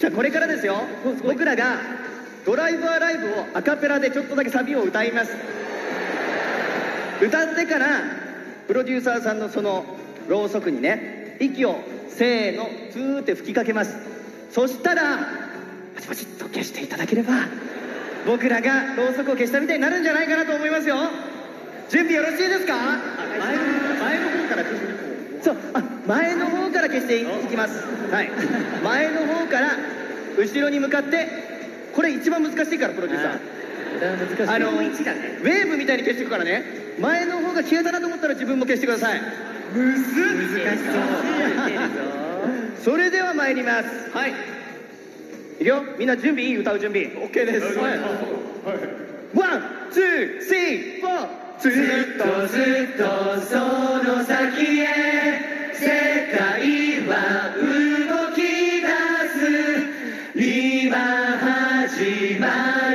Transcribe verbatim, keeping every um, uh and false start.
じゃあこれからですよ、僕らがドライブアライブをアカペラでちょっとだけサビを歌います。歌ってからプロデューサーさんのそのろうそくにね、息をせーのツーって吹きかけます。そしたらパチパチっと消していただければ、僕らがろうそくを消したみたいになるんじゃないかなと思いますよ。準備よろしいですか？前の方から消していこう。そう、あ、前の方から消していきます。はい前の方から後ろに向かって、これ一番難しいからプロデューサー、あのウェーブみたいに消していくからね。前の方が消えたなと思ったら自分も消してください。むずっ、難しそう。それでは参ります。はい、いくよ、みんな準備いい？歌う準備 OK です。ワンツースリーフォー。ずっとずっとその先へ、世界は動き出す、今始まる。